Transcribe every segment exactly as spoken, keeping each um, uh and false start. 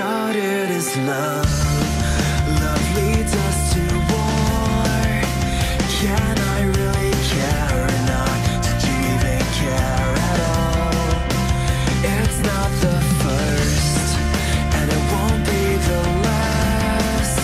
started as love. Love leads us to war. Can I really care or not? Did you even care at all? It's not the first, and it won't be the last.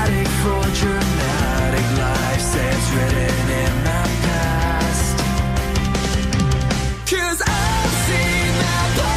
Addict for dramatic life, say it's written in my past. Cause I've seen that part.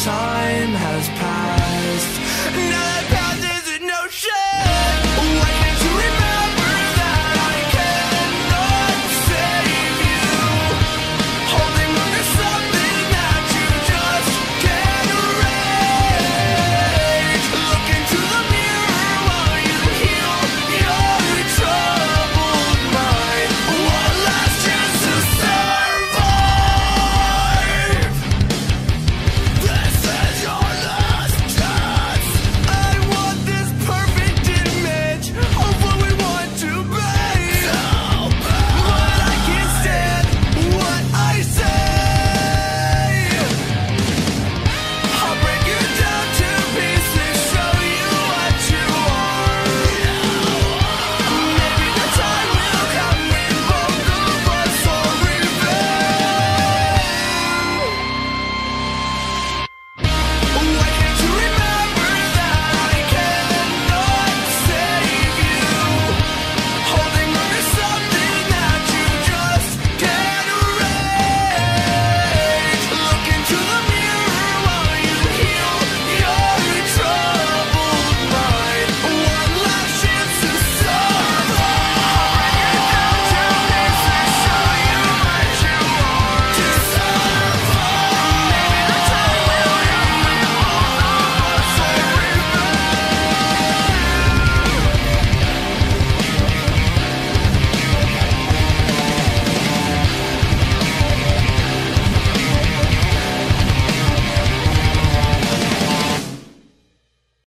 Time has passed. Now that path is in no shame.